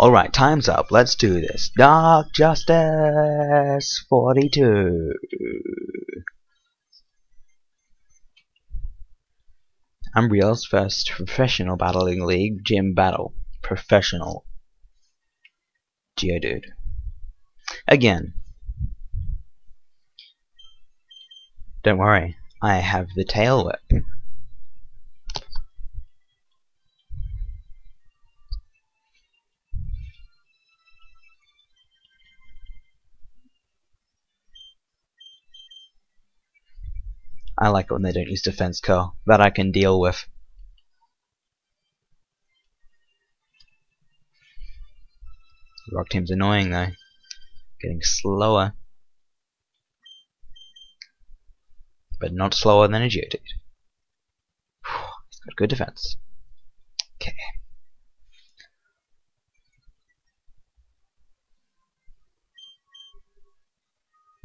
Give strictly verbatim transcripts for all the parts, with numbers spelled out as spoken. Alright, time's up. Let's do this. Dark Justice forty-two. Umbriel's first professional battling league, Gym Battle. Professional. Geodude. Again. Don't worry, I have the tail whip. I like it when they don't use defense curl. That I can deal with. The Rock team's annoying though. Getting slower. But not slower than a Geodude. He's got good defense. Okay.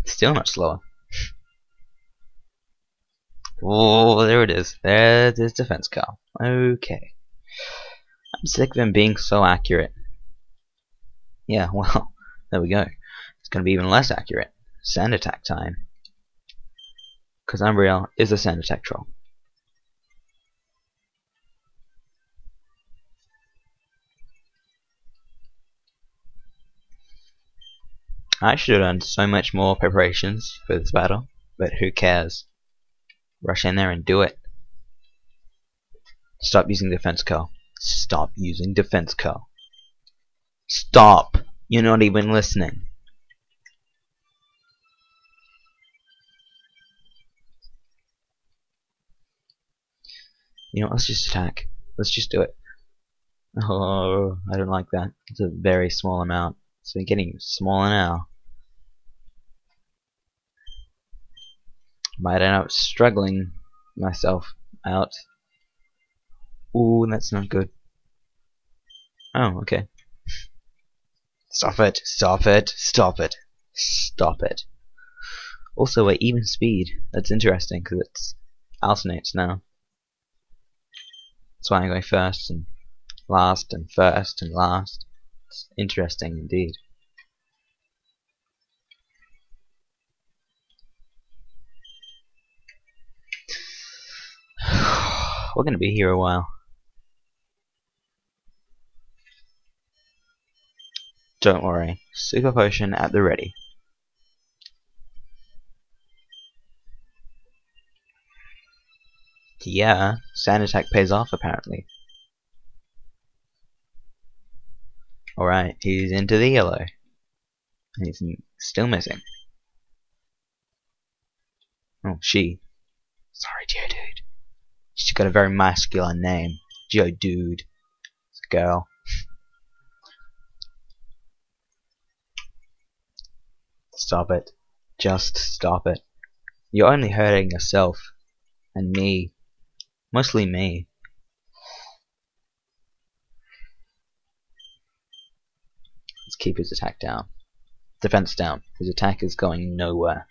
Still not slower. Oh, there it is. There's his defense curl. Okay. I'm sick of him being so accurate. Yeah, well, there we go. It's going to be even less accurate. Sand attack time. Because Umbriel is a sand attack troll. I should have done so much more preparations for this battle, but who cares? Rush in there and do it. Stop using defense curl. Stop using defense curl. Stop! You're not even listening. You know what, let's just attack. Let's just do it. Oh, I don't like that. It's a very small amount. So we're getting smaller now. Might end up struggling myself out. Ooh, that's not good. Oh, okay. Stop it, stop it, stop it, stop it. Also, we're even speed. That's interesting because it's alternates now. That's why I'm going first and last and first and last. It's interesting indeed. We're going to be here a while. Don't worry. Super potion at the ready. Yeah, sand attack pays off apparently. Alright, he's into the yellow. And he's still missing. Oh, she. Sorry, Geodude. She's got a very masculine name. Geodude. It's a girl. Stop it. Just stop it. You're only hurting yourself. And me. Mostly me. Let's keep his attack down. Defense down. His attack is going nowhere.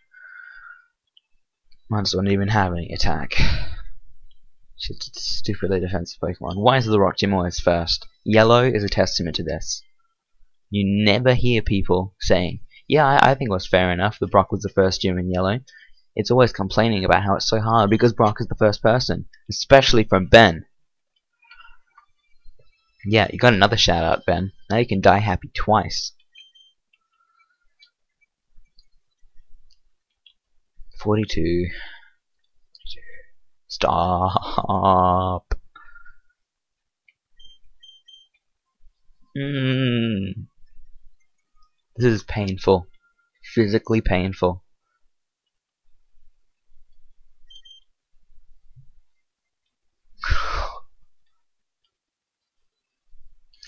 Might as well not even have any attack. Stupidly defensive Pokemon. Why is the Rock team always first? Yellow is a testament to this. You never hear people saying, yeah, I, I think it was fair enough that Brock was the first gym in yellow. It's always complaining about how it's so hard because Brock is the first person, especially from Ben. Yeah, you got another shout out, Ben. Now you can die happy twice. forty-two. Stop. Mm. This is painful. Physically painful.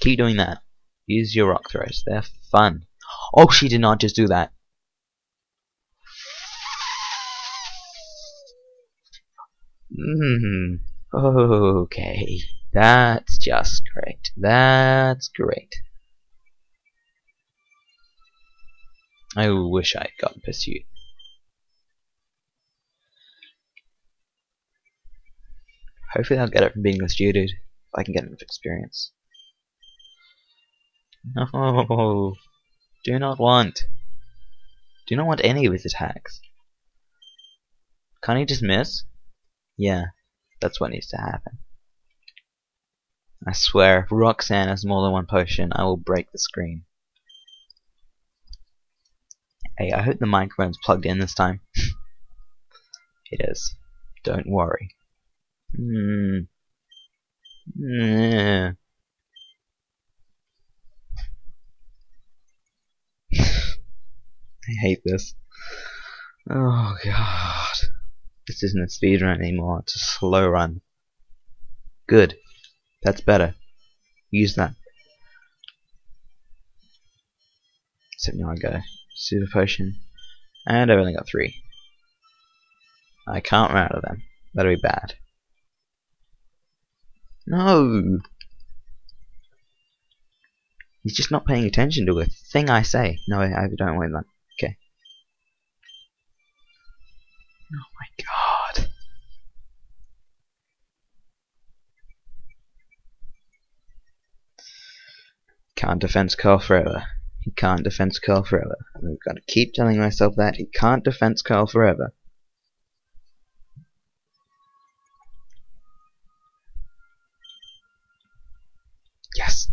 Keep doing that. Use your rock throws. They're fun. Oh, she did not just do that. Mm, okay, that's just great. That's great. I wish I had gotten pursued. Hopefully I'll get it from being this Geodude. I can get enough experience. No. Do not want. Do not want any of his attacks. Can't he just miss? Yeah, that's what needs to happen. I swear, if Roxanne has more than one potion, I will break the screen. Hey, I hope the microphone's plugged in this time. It is. Don't worry. Hmm. Yeah. I hate this. Oh god. This isn't a speed run anymore, it's a slow run. Good. That's better. Use that. Except now I go. Super potion. And I've only got three. I can't run out of them. That'll be bad. No! He's just not paying attention to a thing I say. No, I don't want that. Okay. Oh my god. Can't defense curl forever. He can't defense curl forever. I've got to keep telling myself that. He can't defense curl forever. Yes.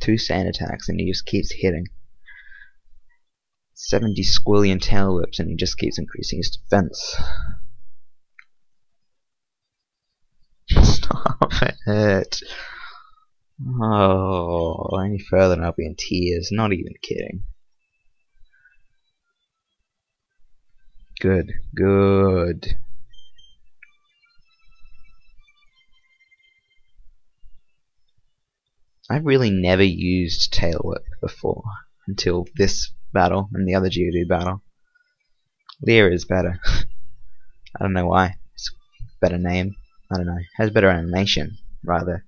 Two sand attacks and he just keeps hitting. seventy squillion tail whips and he just keeps increasing his defense. Stop it. Oh, any further and I'll be in tears. Not even kidding. Good, good. I really never used Tail Whip before until this battle and the other Geodude battle. Leer is better. I don't know why. It's a better name. I don't know. It has better animation, rather.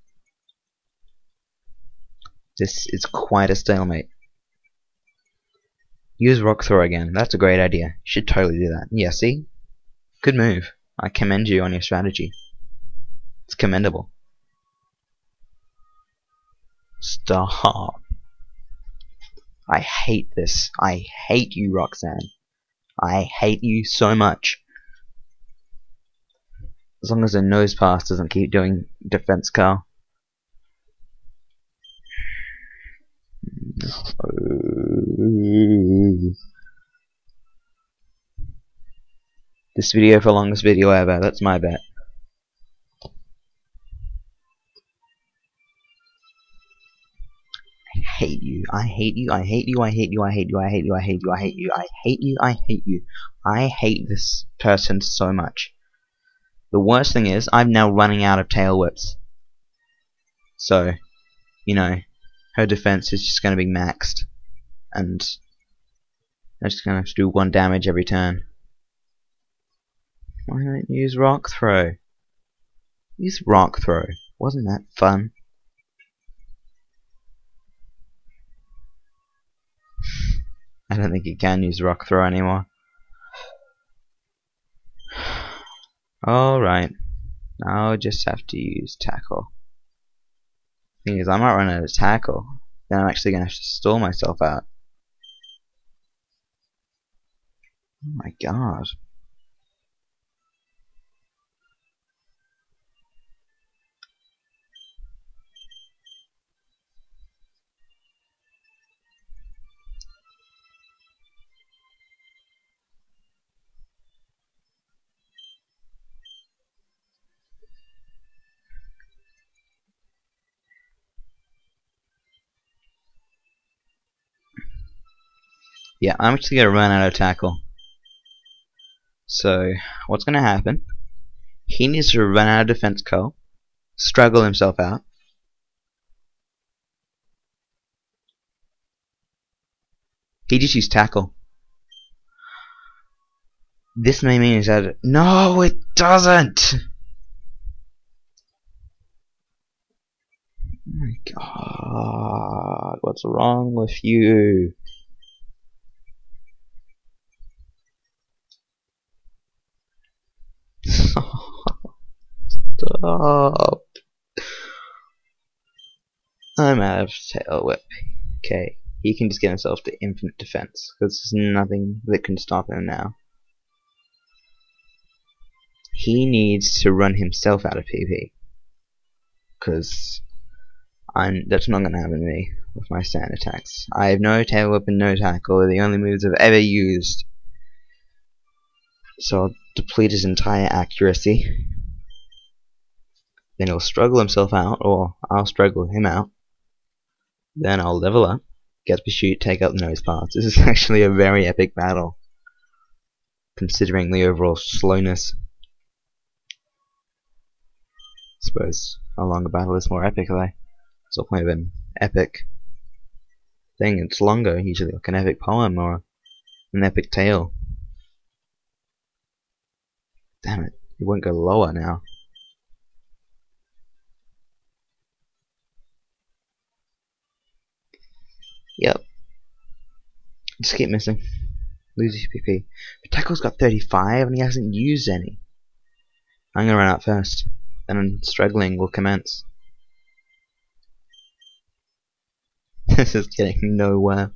This is quite a stalemate. Use Rock Throw again. That's a great idea. You should totally do that. Yeah, see? Good move. I commend you on your strategy. It's commendable. Stop. I hate this. I hate you, Roxanne. I hate you so much. As long as the Nose Pass doesn't keep doing defense curl. This video for longest video ever, that's my bet. I hate you, I hate you, I hate you, I hate you, I hate you, I hate you, I hate you, I hate you, I hate you, I hate you. I hate this person so much. The worst thing is, I'm now running out of tail whips. So, you know, her defense is just going to be maxed, and I'm just going to have to do one damage every turn. Why don't you use Rock Throw? Use Rock Throw. Wasn't that fun? I don't think you can use Rock Throw anymore. Alright. I'll just have to use Tackle. Thing is, I might run out of tackle, then I'm actually going to have to stall myself out. Oh my god. Yeah, I'm actually going to run out of tackle. So, what's going to happen? He needs to run out of defense curl, struggle himself out. He just used tackle. This may mean he's out of... No, it doesn't! Oh my god, what's wrong with you? Stop. I'm out of Tail Whip. Okay, he can just get himself to infinite defense, because there's nothing that can stop him now. He needs to run himself out of P P, because I'm that's not going to happen to me with my stand attacks. I have no Tail Whip and no Tackle, they're the only moves I've ever used. So I'll deplete his entire accuracy. Then he'll struggle himself out, or I'll struggle him out. Then I'll level up, get pursuit, take out the Nose Pass. This is actually a very epic battle, considering the overall slowness. I suppose a longer battle is more epic, though. It's all kind of an epic thing. It's longer, usually like an epic poem or an epic tale. Damn it, it won't go lower now. Yep. Just keep missing. Loses P P. But Tackle's got thirty-five and he hasn't used any. I'm gonna run out first. Then struggling will commence. This is getting nowhere.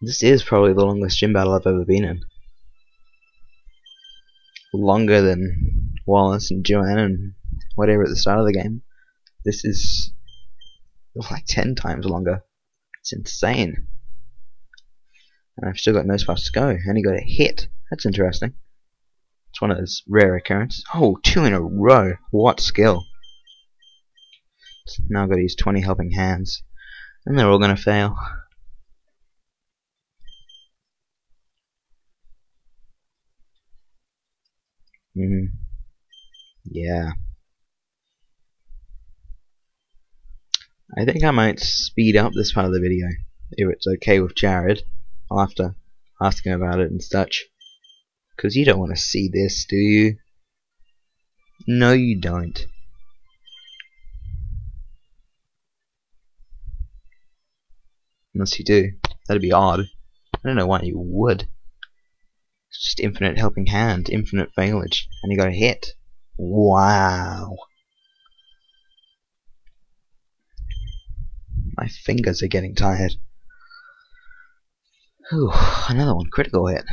This is probably the longest gym battle I've ever been in. Longer than Wallace and Joanne and whatever at the start of the game. This is like ten times longer. It's insane. And I've still got Nose Pass to go. I only got a hit. That's interesting. It's one of those rare occurrences. Oh, two in a row. What skill. It's now got these twenty helping hands. And they're all going to fail. Mm-hmm. Yeah. I think I might speed up this part of the video, if it's okay with Jared. I'll have to ask him about it and such. Because you don't want to see this, do you? No, you don't. Unless you do. That'd be odd. I don't know why you would. It's just infinite helping hand, infinite failage, and you got a hit. Wow. My fingers are getting tired. Whew, another one. Critical hit.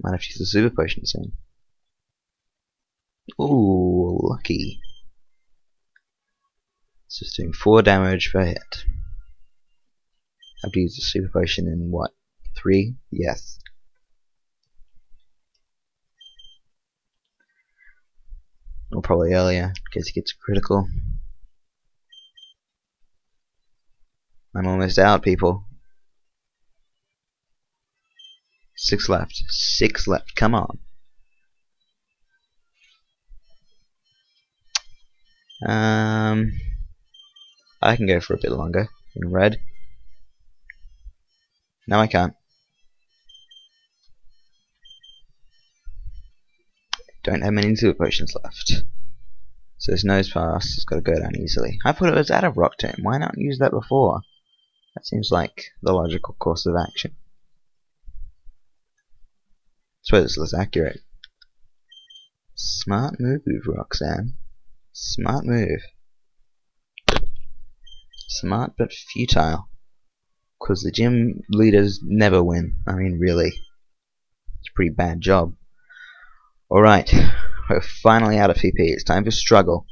Might have to use the super potion soon. Ooh, lucky. It's just doing four damage per hit. I have to use the super potion in what? Three? Yes. Or probably earlier, in case it gets critical. I'm almost out, people. Six left. Six left. Come on. Um, I can go for a bit longer in red. No, I can't. Don't have many super potions left. So this Nose Pass has got to go down easily. I thought it was out of Rock Tomb. Why not use that before? That seems like the logical course of action. I suppose it's less accurate. Smart move, Roxanne. Smart move. Smart but futile. Because the gym leaders never win. I mean, really. It's a pretty bad job. Alright, we're finally out of P P. It's time to struggle.